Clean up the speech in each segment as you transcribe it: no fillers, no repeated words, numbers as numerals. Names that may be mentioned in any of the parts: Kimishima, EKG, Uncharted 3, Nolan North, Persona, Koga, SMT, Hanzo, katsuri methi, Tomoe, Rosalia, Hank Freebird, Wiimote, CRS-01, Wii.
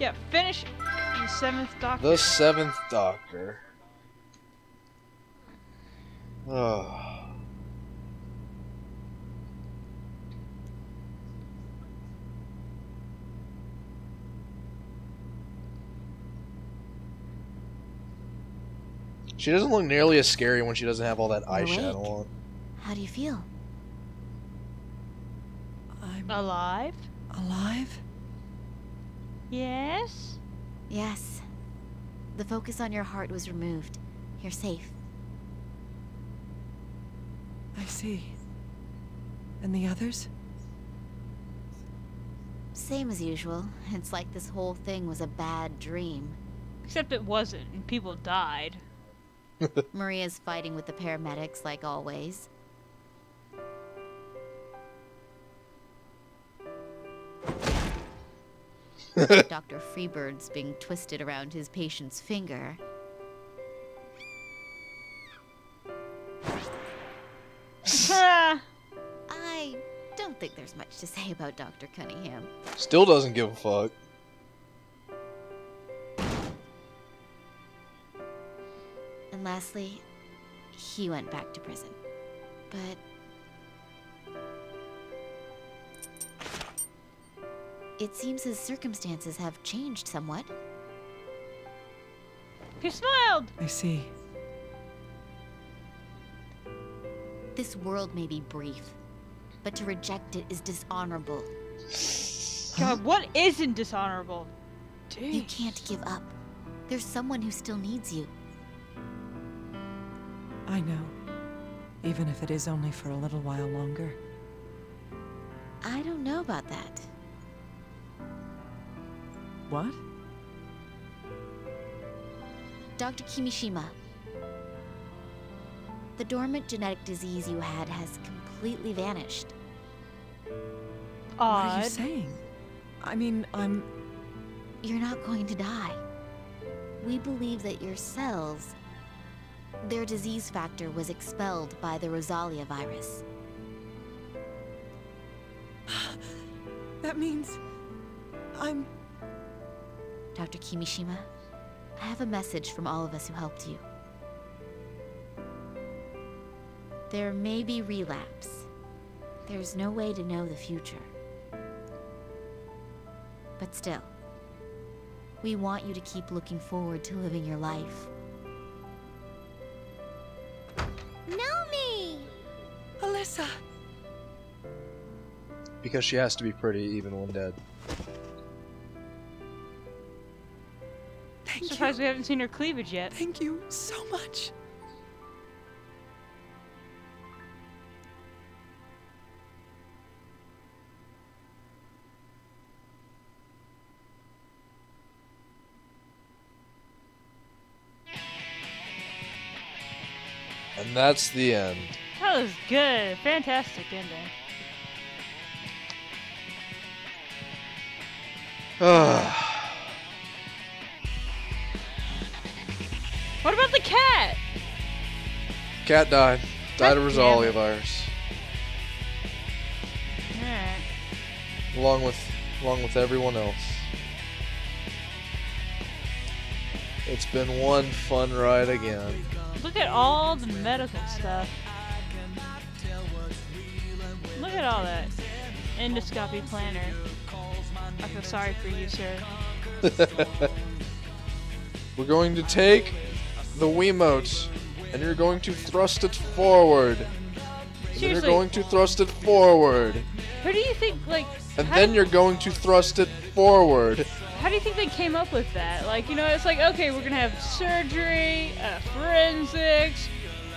Yeah, finish the Seventh Doctor. The Seventh Doctor. Oh. She doesn't look nearly as scary when she doesn't have all that eyeshadow on. How do you feel? I'm alive. Alive? Yes? Yes. The focus on your heart was removed. You're safe. I see. And the others? Same as usual. It's like this whole thing was a bad dream. Except it wasn't, and people died. Maria's fighting with the paramedics like always. Dr. Freebird's being twisted around his patient's finger. I don't think there's much to say about Dr. Cunningham. Still doesn't give a fuck. And lastly, he went back to prison. But it seems his circumstances have changed somewhat. He smiled! I see. This world may be brief, but to reject it is dishonorable. God, what isn't dishonorable? Jeez. You can't give up. There's someone who still needs you. I know. Even if it is only for a little while longer. I don't know about that. What? Dr. Kimishima. The dormant genetic disease you had has completely vanished. Odd. What are you saying? I mean, you're not going to die. We believe that your cells, their disease factor was expelled by the Rosalia virus. That means I'm... Dr. Kimishima, I have a message from all of us who helped you. There may be relapse. There's no way to know the future. But still, we want you to keep looking forward to living your life. Nomi! Alyssa! Because she has to be pretty even when dead. I'm surprised we haven't seen her cleavage yet. Thank you so much. And that's the end. That was good. Fantastic ending. Ah. What about the cat? Cat died. Died of Rosalia virus. Alright. Along with everyone else. It's been one fun ride again. Look at all the medical stuff. Look at all that. Endoscopy planner. I feel sorry for you, sir. We're going to take the Wiimote, and you're going to thrust it forward. And then you're going to thrust it forward. Who do you think, like... And then you're going to thrust it forward. How do you think they came up with that? Like, you know, it's like, okay, we're going to have surgery, forensics.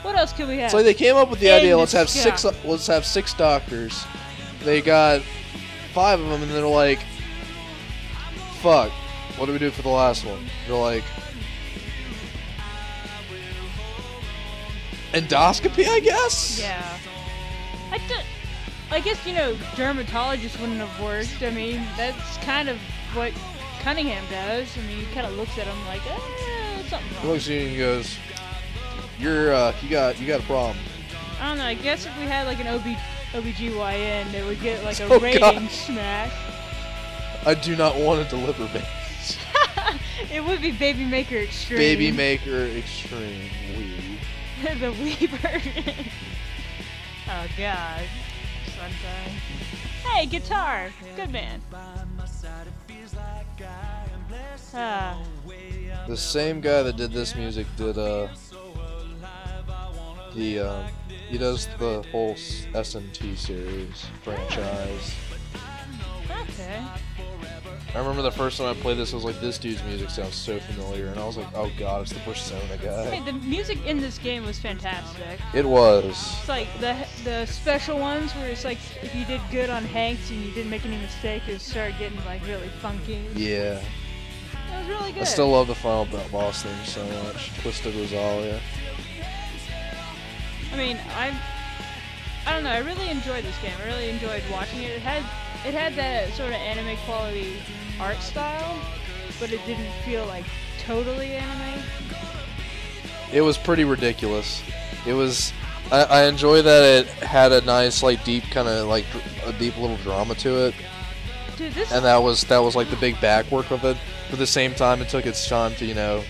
What else can we have? So they came up with the idea, let's have six doctors. They got five of them, and they're like, fuck, what do we do for the last one? They're like... endoscopy, I guess? Yeah. I guess, you know, dermatologists wouldn't have worked. I mean, that's kind of what Cunningham does. I mean, he kind of looks at him like, oh, something wrong. He looks at you and he goes, you're, you got a problem. I don't know, I guess if we had, like, an OBGYN, they would get, like, a rating smack. I do not want a deliver base. It would be Baby Maker Extreme. Baby Maker Extreme Weeb. The Weeber. Oh god. Sunshine. Hey, guitar. Good man. The same guy that did this music did he does the whole SMT series franchise. Okay. I remember the first time I played this, I was like, this dude's music sounds so familiar, and I was like, oh god, it's the Persona guy. Hey, the music in this game was fantastic. It was. It's like the special ones where it's like, if you did good on Hanks and you didn't make any mistake, it started getting like really funky. Yeah. It was really good. I still love the final boss thing so much. Twisted Rosalia. I mean, I don't know, I really enjoyed this game. I really enjoyed watching it. It had that sort of anime quality art style, but it didn't feel like totally anime. It was pretty ridiculous. It was. I enjoy that it had a nice, like, deep kind of like a deep little drama to it. Dude, this. And that was like the big backwork of it. But at the same time, it took its time to, you know,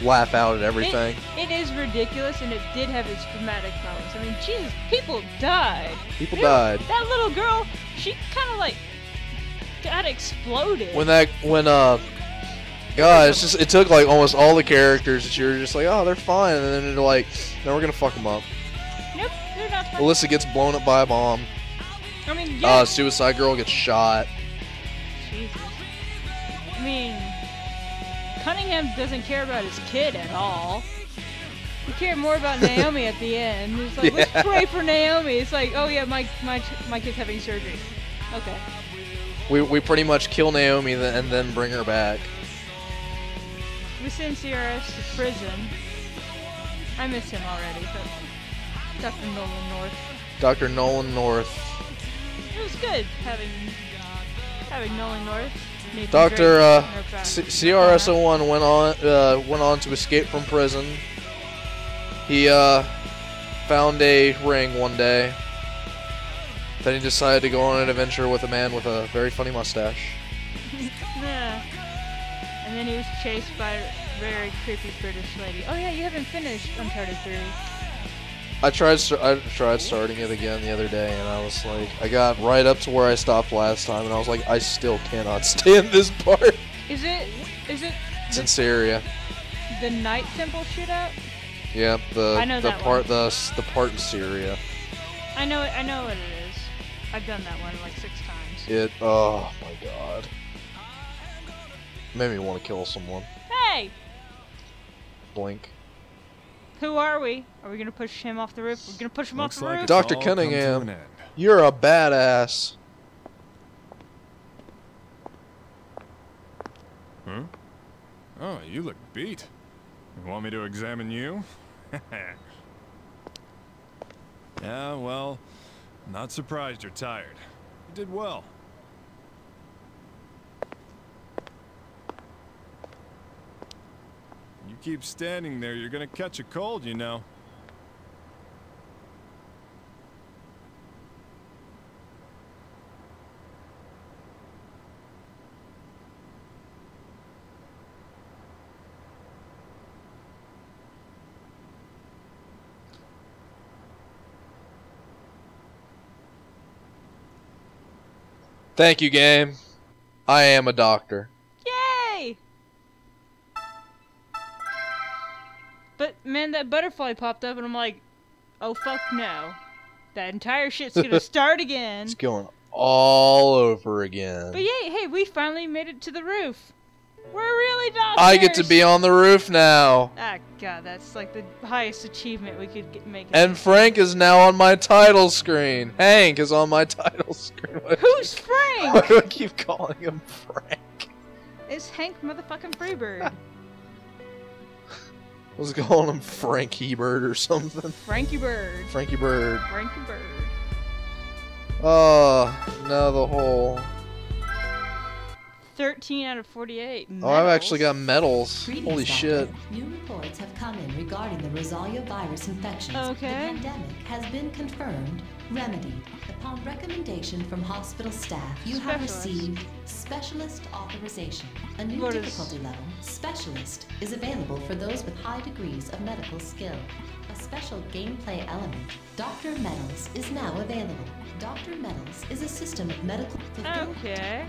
laugh out at everything. It is ridiculous, and it did have its dramatic moments. I mean, Jesus, people died. People died. That little girl, she kind of like got exploded. God, it's just, it took like almost all the characters that you were just like, oh, they're fine, and then they're like, no, we're gonna fuck them up. Nope, they're not fine. Alyssa gets blown up by a bomb. I mean, yeah. Suicide Girl gets shot. Jesus. I mean, Cunningham doesn't care about his kid at all. He cared more about Naomi at the end. He's like, yeah, let's pray for Naomi. It's like, oh yeah, my kid's having surgery. Okay. We pretty much kill Naomi and then bring her back. We send CRS to prison. I miss him already, but Dr. Nolan North. Dr. Nolan North. It was good having Nolan North. Dr. CRS-01 went on to escape from prison. He found a ring one day. Then he decided to go on an adventure with a man with a very funny mustache. Yeah. And then he was chased by a very creepy British lady. Oh yeah, you haven't finished Uncharted 3. I tried starting it again the other day, and I was like, I got right up to where I stopped last time, and I was like, I still cannot stand this part. Is it? It's in Syria. The Night Temple shootout. Yeah, the part in Syria. I know what it is. I've done that one like 6 times. Oh my god. Made me want to kill someone. Hey. Blink. Who are we? Are we gonna push him off the roof? We're gonna push him off the roof? Dr. Cunningham, you're a badass. Huh? Oh, you look beat. You want me to examine you? Yeah, well, not surprised you're tired. You did well. You keep standing there, you're gonna catch a cold, you know. Thank you, game. I am a doctor. But, man, that butterfly popped up, and I'm like, oh, fuck no. That entire shit's gonna start again. It's going all over again. But, yay, hey, we finally made it to the roof. We're really doctors. I get to be on the roof now. Ah, God, that's like the highest achievement we could make. And Frank is now on my title screen. Hank is on my title screen. Who's Frank? Why do I keep calling him Frank? It's Hank motherfucking Freebird. I was calling him Frankie Bird or something. Frankie Bird. Frankie Bird. Frankie Bird. Oh, now the whole 13 out of 48. Medals. Oh, I've actually got medals. Greetings, holy doctor. Shit. New reports have come in regarding the Rosalia virus infections. Okay. The pandemic has been confirmed, remedied. Upon recommendation from hospital staff, you have received specialist authorization. A new difficulty level, specialist, is available for those with high degrees of medical skill. A special gameplay element, Dr. Meadows, is now available. Dr. Meadows is a system of medical... Okay.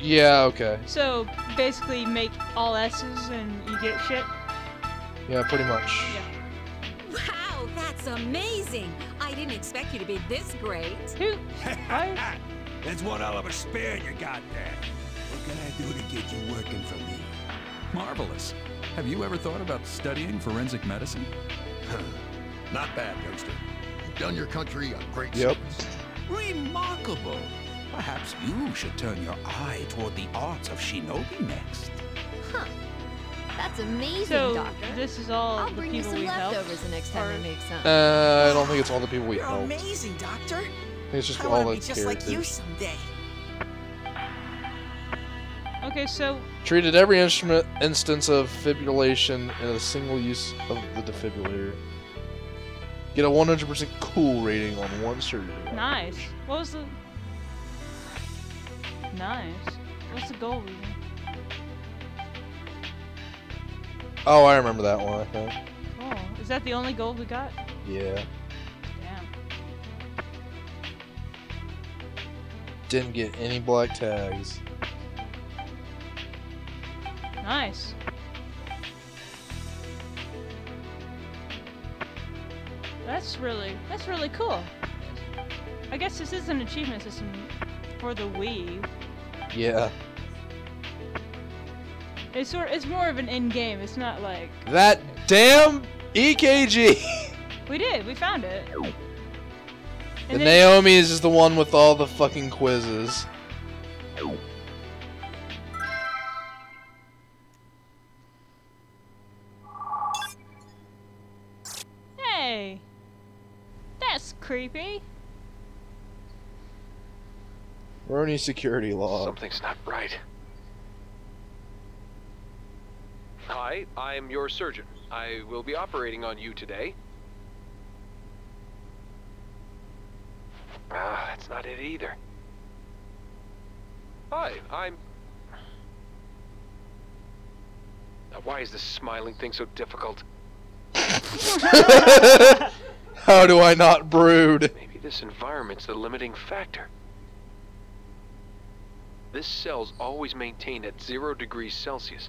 Yeah, okay. So, basically make all S's and you get shit? Yeah, pretty much. Yeah. Wow, that's amazing! I didn't expect you to be this great. That's one hell of a spare you got there. What can I do to get you working for me? Marvelous. Have you ever thought about studying forensic medicine? Not bad, youngster. You've done your country a great service. Remarkable. Perhaps you should turn your eye toward the arts of shinobi next. Huh. That's amazing, Doctor. So, this is all the people we helped? I don't think it's all the people we helped. You're amazing, Doctor. I think it's just all the characters. I want to be just like you someday. Okay, so... Treated every instance of fibrillation in a single use of the defibrillator. Get a 100% cool rating on one surgery. Nice. What was the... Nice. What's the goal reading? Oh, I remember that one, I think. Oh, is that the only gold we got? Yeah. Damn. Didn't get any black tags. Nice. That's really cool. I guess this is an achievement system for the Wii. Yeah. It's more of an in-game, it's not like... That damn EKG! We did, we found it. And Naomi is just the one with all the fucking quizzes. Hey! That's creepy. Rony security log. Something's not right. Hi, I'm your surgeon. I will be operating on you today. Ah, that's not it either. Hi, I'm... Now, why is this smiling thing so difficult? How do I not brood? Maybe this environment's the limiting factor. This cell's always maintained at 0 degrees Celsius.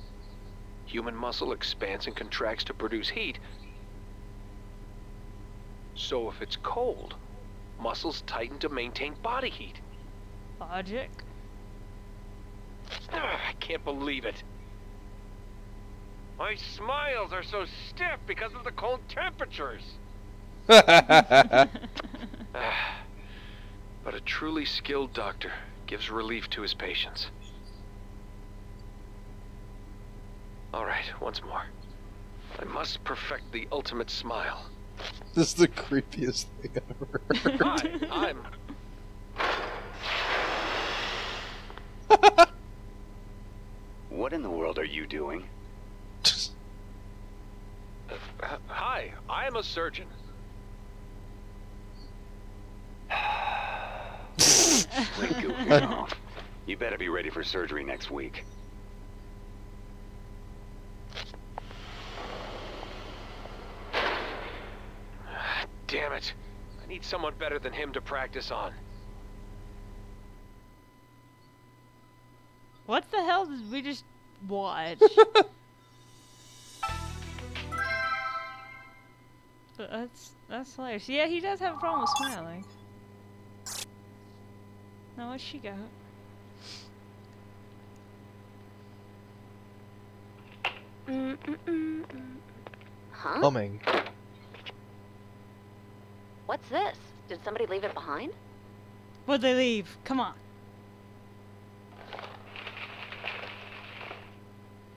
Human muscle expands and contracts to produce heat. So if it's cold, muscles tighten to maintain body heat. Logic? Ugh, I can't believe it. My smiles are so stiff because of the cold temperatures. But a truly skilled doctor gives relief to his patients. All right, once more. I must perfect the ultimate smile. This is the creepiest thing ever. Hi, I'm... What in the world are you doing? Hi, I am a surgeon. You better be ready for surgery next week. Damn it. I need someone better than him to practice on. What the hell did we just watch? That's hilarious. Yeah, he does have a problem with smiling. Now what's she got? Huh? Humming. What's this? Did somebody leave it behind? What'd they leave? Come on.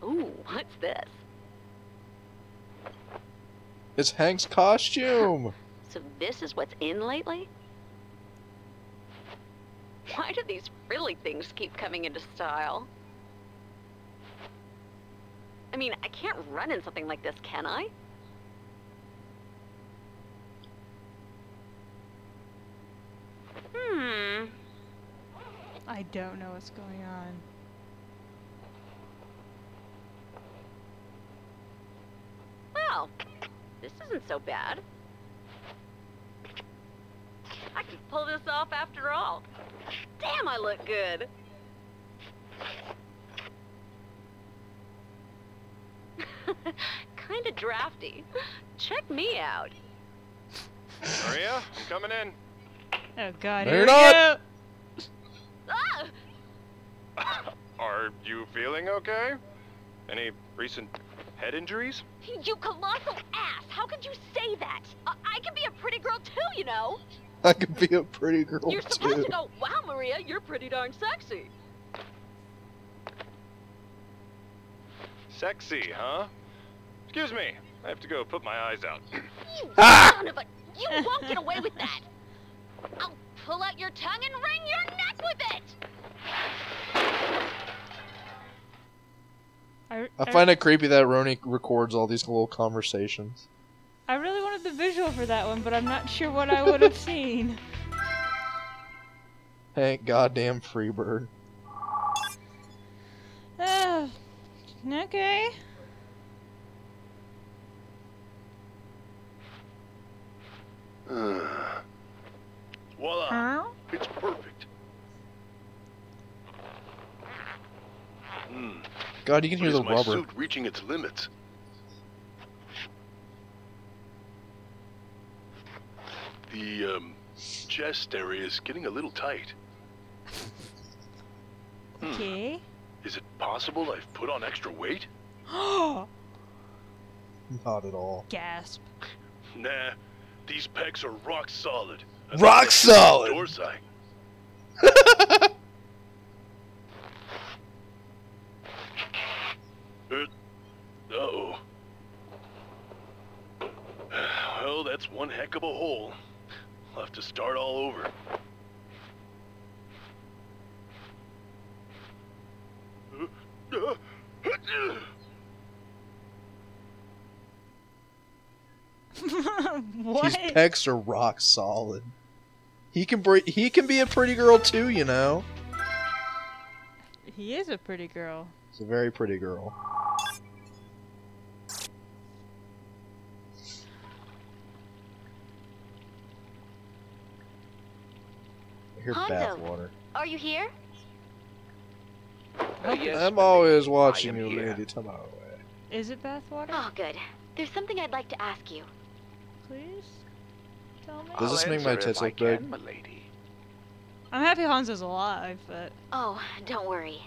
Ooh, what's this? It's Hank's costume! So this is what's in lately? Why do these frilly things keep coming into style? I mean, I can't run in something like this, can I? I don't know what's going on. Well, this isn't so bad. I can pull this off after all. Damn, I look good. Kinda drafty. Check me out. Maria, I'm coming in. Oh god, here we go! Are you feeling okay? Any recent head injuries? You colossal ass! How could you say that? I can be a pretty girl too, you know! I could be a pretty girl too. You're supposed to go, wow Maria, you're pretty darn sexy. Sexy, huh? Excuse me, I have to go put my eyes out. You son of a... You won't get away with that! I'll pull out your tongue and wring your neck with it! I find it creepy that Roni records all these little conversations. I really wanted the visual for that one, but I'm not sure what I would have seen. Thank goddamn Freebird. Okay. Voila! Huh? It's perfect. God, you can hear the rubber. My suit reaching its limits. The chest area is getting a little tight. Okay. Is it possible I've put on extra weight? Not at all. Gasp. Nah, these pecs are rock solid. Rock solid! Dorsai. Uh-oh. Well, that's one heck of a hole. I'll have to start all over. What? These pecs are rock solid. He can be a pretty girl too, you know. He is a pretty girl. He's a very pretty girl. I hear bathwater. Are you here? Yes, I'm always watching you, Lady Tomoe. Is it bathwater? Oh, good. There's something I'd like to ask you. Please? Tell me. Does this make my tits look big? I'm happy Hanzo's alive, but... Oh, don't worry.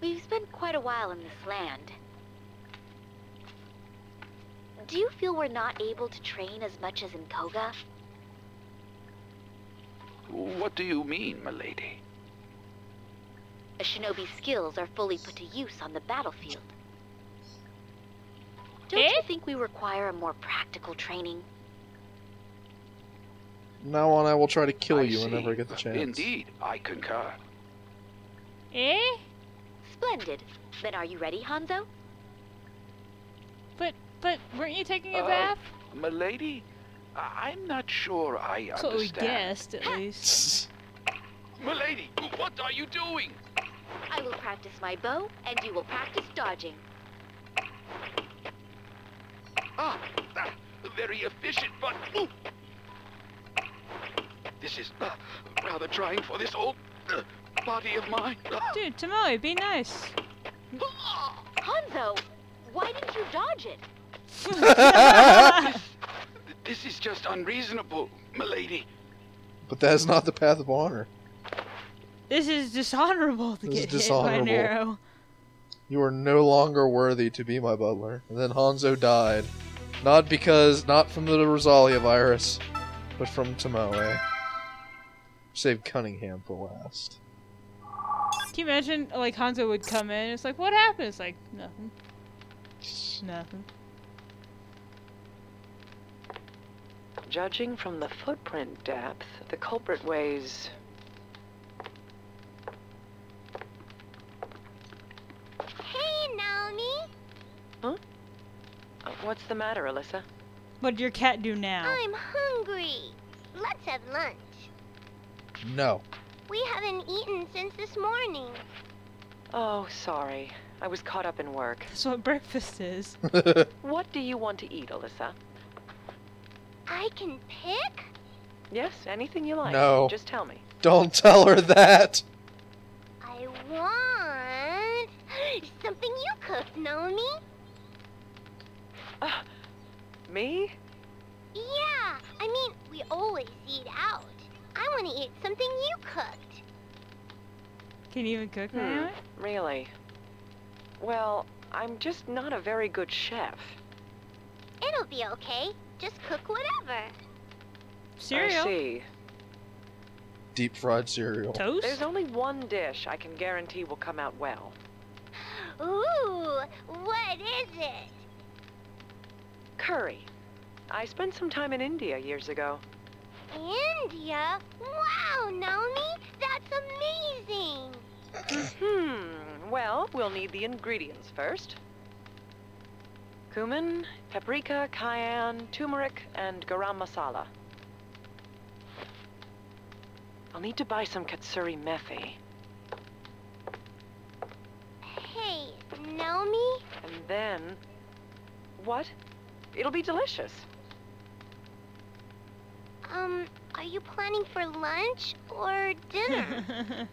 We've spent quite a while in this land. Do you feel we're not able to train as much as in Koga? What do you mean, milady? A shinobi's skills are fully put to use on the battlefield. Don't you think we require a more practical training? Now on, I will try to kill you whenever I get the chance. Indeed, I concur. Splendid. Then are you ready, Hanzo? But weren't you taking a bath? Milady, I'm not sure I understand. So we guessed, at least. Milady, what are you doing? I will practice my bow, and you will practice dodging. Ah, very efficient, but... Ooh. This is rather trying for this old body of mine. Dude, Tomoe, be nice. Hanzo, why didn't you dodge it? This is just unreasonable, milady. But that's not the path of honor. This is dishonorable to get hit by an arrow. You are no longer worthy to be my butler. And then Hanzo died. Not from the Rosalia virus, but from Tomoe. Save Cunningham for last. Can you imagine, like, Hanzo would come in, it's like, what happened? It's like, nothing. Nothing. Judging from the footprint depth, the culprit weighs... Hey, Naomi! Huh? What's the matter, Alyssa? What did your cat do now? I'm hungry. Let's have lunch. No. We haven't eaten since this morning. Oh, sorry. I was caught up in work. That's what breakfast is. What do you want to eat, Alyssa? I can pick? Yes, anything you like. No. Just tell me. Don't tell her that. I want something you cooked, Nomi. Me? Yeah, I mean, we always eat out. I want to eat something you cooked. Can you even cook now? Really? Well, I'm just not a very good chef. It'll be okay. Just cook whatever. Cereal. I see. Deep fried cereal. Toast? There's only one dish I can guarantee will come out well. Ooh, what is it? Curry. I spent some time in India years ago. India? Wow, Nomi, that's amazing. Well, we'll need the ingredients first. Cumin, paprika, cayenne, turmeric, and garam masala. I'll need to buy some katsuri methi. Hey, Nomi? And then... What? It'll be delicious. Are you planning for lunch or dinner?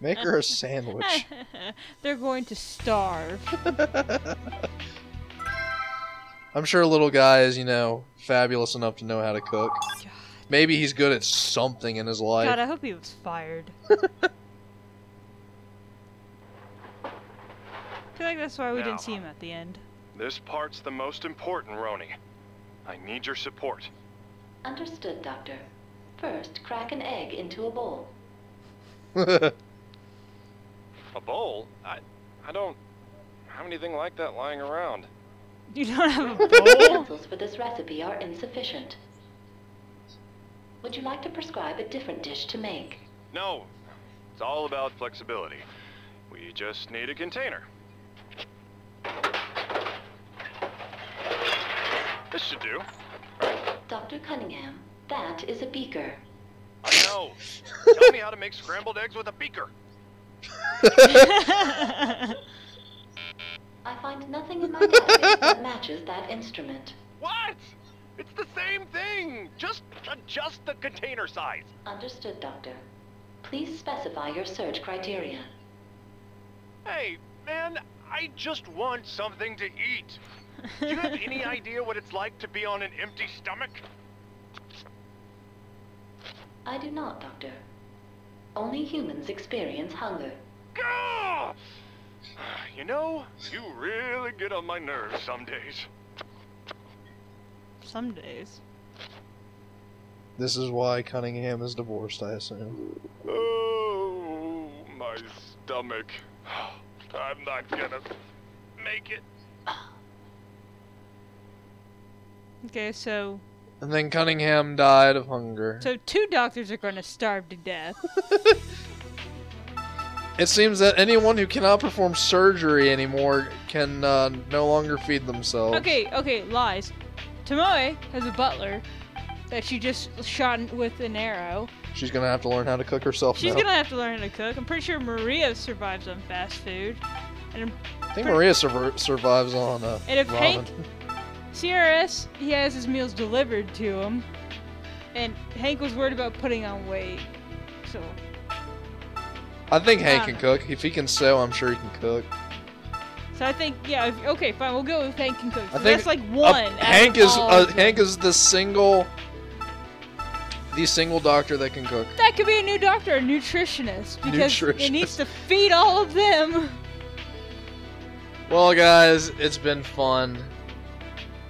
Make her a sandwich. They're going to starve. I'm sure little guy is, you know, fabulous enough to know how to cook. God. Maybe he's good at something in his life. God, I hope he was fired. I feel like that's why we didn't see him at the end. This part's the most important, Roni. I need your support. Understood, Doctor. First, crack an egg into a bowl. A bowl? I don't have anything like that lying around. You don't have a bowl? The utensils for this recipe are insufficient. Would you like to prescribe a different dish to make? No. It's all about flexibility. We just need a container. This should do. Dr. Cunningham, that is a beaker. I know. Tell me how to make scrambled eggs with a beaker. I find nothing in my life that matches that instrument. What? It's the same thing. Just adjust the container size. Understood, Doctor. Please specify your search criteria. Hey, man, I just want something to eat. Do you have any idea what it's like to be on an empty stomach? I do not, Doctor. Only humans experience hunger. Gah! You know, you really get on my nerves some days. Some days. This is why Cunningham is divorced, I assume. Oh, my stomach. I'm not gonna make it. Okay, so... And then Cunningham died of hunger. So two doctors are going to starve to death. It seems that anyone who cannot perform surgery anymore can no longer feed themselves. Okay, lies. Tomoe has a butler that she just shot with an arrow. She's going to have to learn how to cook herself now. She's going to have to learn how to cook. I'm pretty sure Maria survives on fast food. And I think Maria survives on and ramen. CRS, he has his meals delivered to him, and Hank was worried about putting on weight, so... I think Hank can cook. If he can sew, I'm sure he can cook. So I think, yeah, okay, fine, we'll go with Hank can cook. So I think that's like one. Hank is the single doctor that can cook. That could be a new doctor, a nutritionist, because it needs to feed all of them. Well, guys, it's been fun.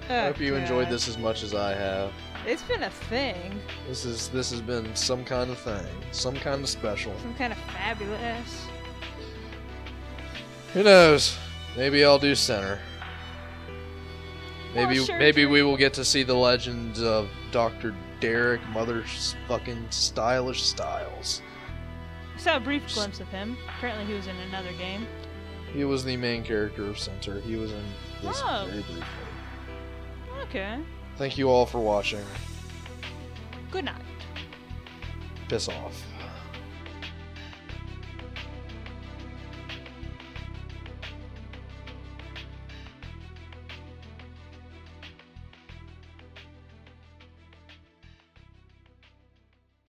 I hope you enjoyed this as much as I have. It's been a thing. This has been some kind of thing. Some kind of special. Some kind of fabulous. Who knows? Maybe I'll do Center. Maybe maybe we will get to see the legends of Dr. Derek motherfucking Stylish Styles. I saw a brief glimpse of him. Apparently he was in another game. He was the main character of Center. He was in this very briefly. Okay. Thank you all for watching. Good night. Piss off.